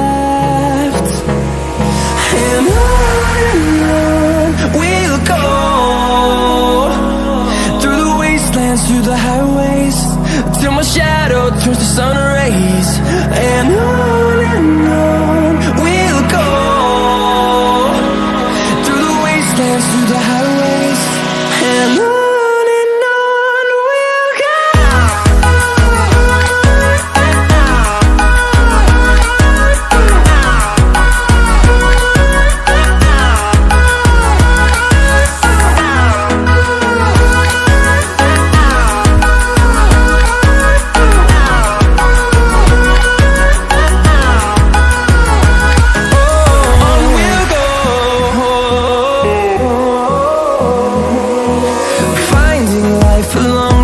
left. And on we'll go, through the wastelands, through the highways, till my shadow turns to sun rays. And on we'll go, through the wastelands, through the highways, and on. For long